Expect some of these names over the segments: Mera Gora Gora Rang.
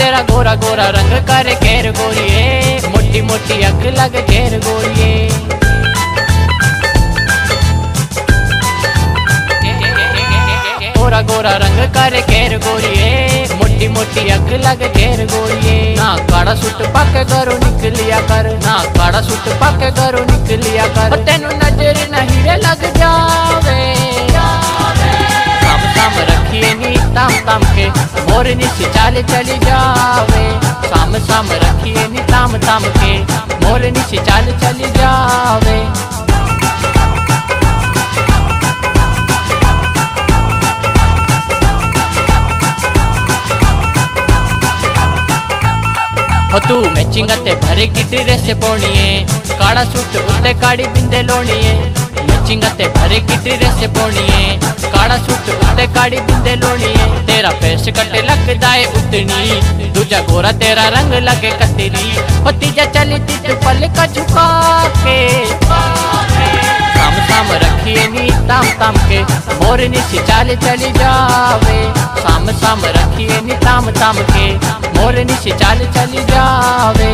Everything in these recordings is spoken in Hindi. तेरा गोरा गोरा रंग कर घेर गोरिये, मोटी मोटी अख लग घेर गोरिये। गोरा गोरा रंग कर घेर गोरिये, मोटी मोटी अख लग घेर गोरिये। ना काड़ा सुट पक घरों निकलिया कर, ना काड़ा सुट पक घरों निकलिया कर, तेनू नजर ना हीरे लग जावे। ताम ताम रखिए नी ताम ताम के, मोर नीचे चाल चली जावे। साम साम रखिए नी ताम ताम के, मोर नीचे चाल चली जावे। तू मैचिंग ते भरे की ड्रेस पौनीए, काड़ा सूट उत्ते काड़ी बिंदे लोनीए। मैचिंग ते भरे की ड्रेस पौनीए, काड़ा सूट उत्ते काड़ी बिंदे लोनीए। तेरा फेस कट लगदा है उतनी, दूजा गोरा तेरा रंग लगे कतरी। ओ तीजा चली तीज पल का झुका के, ताम ताम रखिए नी ताम ताम के, मोर नीचे चाल चली जावे। साम साम रखिए नी ताम ताम के, मोर नीचे चाल चली जावे।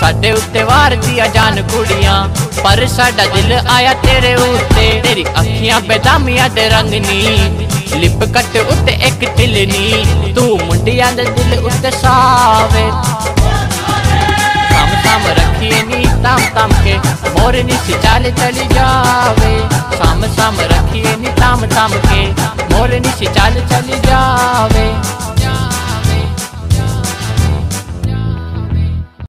साडे उत्ते वार दिया जान कुड़ियां, पर साडा दिल आया तेरे उत्ते। तेरी अखियां बेदामिया दे रंगनी, लिप कट उत्ते एक तिलनी। तू मुंडियां दे दिल उत्ते सावे। ताम ताम के मोर नीचे चाल चली जावे। साम साम रखिए नी ताम ताम के, मोर नीचे चाल चली जावे।